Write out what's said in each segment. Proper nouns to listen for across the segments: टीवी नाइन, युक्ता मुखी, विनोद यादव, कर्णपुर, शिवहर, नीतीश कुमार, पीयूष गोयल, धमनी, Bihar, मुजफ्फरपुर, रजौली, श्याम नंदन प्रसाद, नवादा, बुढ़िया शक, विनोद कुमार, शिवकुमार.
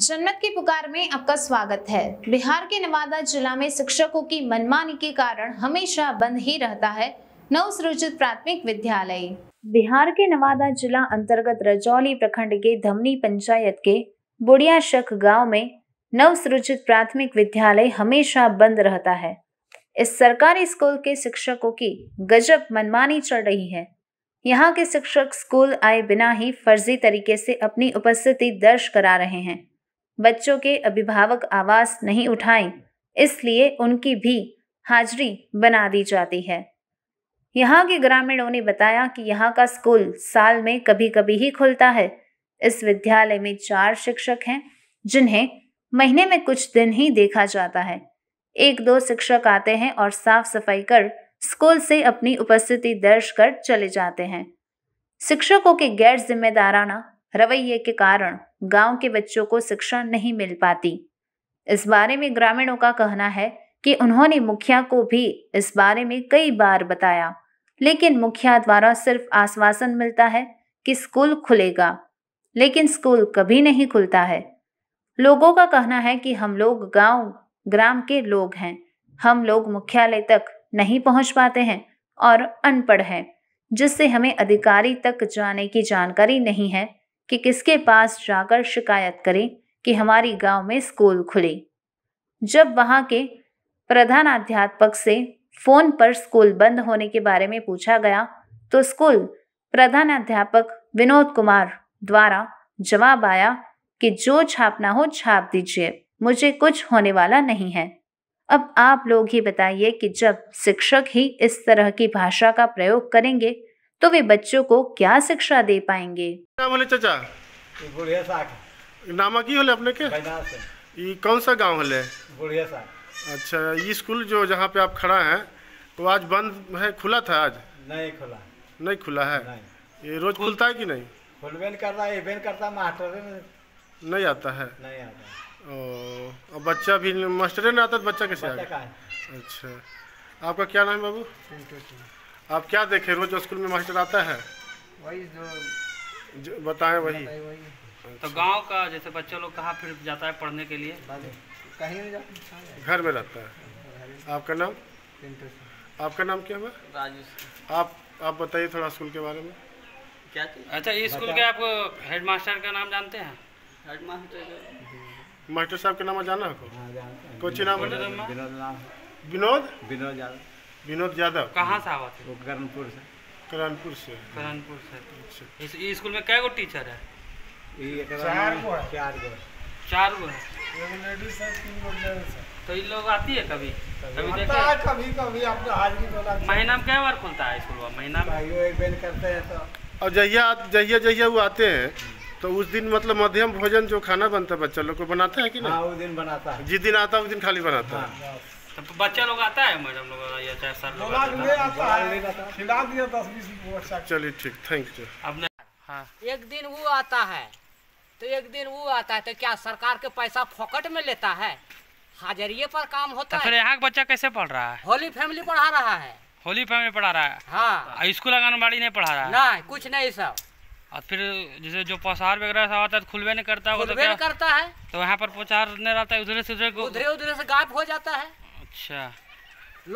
जन्नत की पुकार में आपका स्वागत है। बिहार के नवादा जिला में शिक्षकों की मनमानी के कारण हमेशा बंद ही रहता है नवसृजित प्राथमिक विद्यालय। बिहार के नवादा जिला अंतर्गत रजौली प्रखंड के धमनी पंचायत के बुढ़िया शक गाँव में नवसृजित प्राथमिक विद्यालय हमेशा बंद रहता है। इस सरकारी स्कूल के शिक्षकों की गजब मनमानी चल रही है। यहाँ के शिक्षक स्कूल आए बिना ही फर्जी तरीके से अपनी उपस्थिति दर्ज करा रहे हैं। बच्चों के अभिभावक आवाज नहीं उठाएं, इसलिए उनकी भी हाजिरी बना दी जाती है। यहाँ के ग्रामीणों ने बताया कि यहाँ का स्कूल साल में कभी कभी ही खुलता है। इस विद्यालय में 4 शिक्षक हैं जिन्हें महीने में कुछ दिन ही देखा जाता है। 1-2 शिक्षक आते हैं और साफ सफाई कर स्कूल से अपनी उपस्थिति दर्ज कर चले जाते हैं। शिक्षकों के गैर जिम्मेदाराना रवैये के कारण गांव के बच्चों को शिक्षा नहीं मिल पाती। इस बारे में ग्रामीणों का कहना है कि उन्होंने मुखिया को भी इस बारे में कई बार बताया, लेकिन मुखिया द्वारा सिर्फ आश्वासन मिलता है कि स्कूल खुलेगा, लेकिन स्कूल कभी नहीं खुलता है। लोगों का कहना है कि हम लोग ग्राम के लोग हैं, हम लोग मुख्यालय तक नहीं पहुंच पाते हैं और अनपढ़ हैं, जिससे हमें अधिकारी तक जाने की जानकारी नहीं है कि किसके पास जाकर शिकायत करें कि हमारी गांव में स्कूल खुले। जब वहां के प्रधानाध्यापक से फोन पर स्कूल बंद होने के बारे में पूछा गया तो स्कूल प्रधानाध्यापक विनोद कुमार द्वारा जवाब आया कि जो छापना हो छाप दीजिए, मुझे कुछ होने वाला नहीं है। अब आप लोग ही बताइए कि जब शिक्षक ही इस तरह की भाषा का प्रयोग करेंगे तो वे बच्चों को क्या शिक्षा दे पाएंगे। चाचा बुढ़िया शक नाम की होले अपने के? ये कौन सा गांव होले? बुढ़िया शक। अच्छा, ये स्कूल जो जहाँ पे आप खड़ा हैं तो आज बंद है, खुला था आज? नहीं खुला है। ये रोज खुलता है कि नहीं? खुलबेन करता है, एबेन करता, मास्टर नहीं आता है। ओ, बच्चा भी मास्टर नहीं आता, बच्चा कैसे आ गया? अच्छा, आपका क्या नाम है बाबू? आप क्या देखे रोज स्कूल में मास्टर आता है? वही जो बताएं वही। तो गांव का जैसे बच्चा लोग कहाँ फिर जाता है पढ़ने के लिए? कहीं नहीं जाता, घर में रहता है। आपका नाम? आपका नाम क्या है? राजेश। आप बताइए थोड़ा स्कूल के बारे में। क्या? अच्छा, इस स्कूल के आप हेडमास्टर का नाम जानते हैं? मास्टर साहब के नाम जाना है? कोच नाम? विनोद यादव। कहाँ से आवा थे? कर्णपुर से। इस स्कूल में कैगो टीचर है? 4 गो। तो इन लोग आती है कभी महीना में? क्या बार खुलता है स्कूल? महीना में जहिया वो आते हैं तो उस दिन मतलब मध्यम भोजन जो खाना बनता है बच्चा लोग को बनाता है कि नहीं? उस दिन बनाता है, जिस दिन आता है उस दिन खाली बनाता है। तो बच्चा लोग आता है मैडम लोग? चलिए ठीक, थैंक यू। एक दिन वो आता है तो एक दिन वो आता है, तो क्या सरकार के पैसा फोकट में लेता है? हाजरिये पर काम होता है। यहाँ का बच्चा कैसे पढ़ रहा है? होली फैमिली पढ़ा रहा है। हाँ, स्कूल आंगनबाड़ी नहीं पढ़ा रहा है? नहीं, कुछ नहीं सब। और फिर जैसे जो पसार वगैरह सब आता है खुलबे नहीं करता, है तो यहाँ पर पसार नहीं रहता है, उधरे से गायब हो जाता है। अच्छा,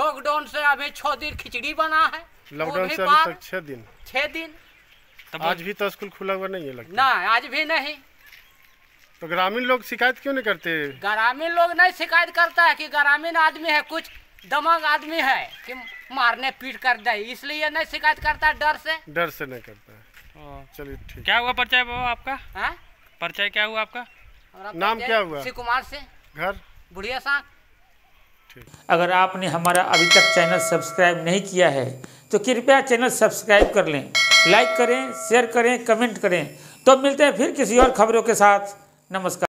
लॉकडाउन से अभी 6 दिन खिचड़ी बना है। लॉकडाउन से अभी तक 6 दिन। तब आज भी तो स्कूल खुला हुआ नहीं है लगता? ना, आज भी नहीं। तो ग्रामीण लोग शिकायत क्यों नहीं करते? ग्रामीण लोग नहीं शिकायत करता है कि ग्रामीण आदमी है, कुछ दमंग आदमी है कि मारने पीट कर दे, इसलिए नहीं शिकायत करता, डर से नहीं करता है। चलिए ठीक। क्या हुआ परिचय आपका? हाँ, परिचय क्या हुआ आपका? नाम क्या हुआ? शिवकुमार से, घर बुढ़िया शक। अगर आपने हमारा अभी तक चैनल सब्सक्राइब नहीं किया है तो कृपया चैनल सब्सक्राइब कर लें, लाइक करें, शेयर करें, कमेंट करें। तो मिलते हैं फिर किसी और खबरों के साथ। नमस्कार।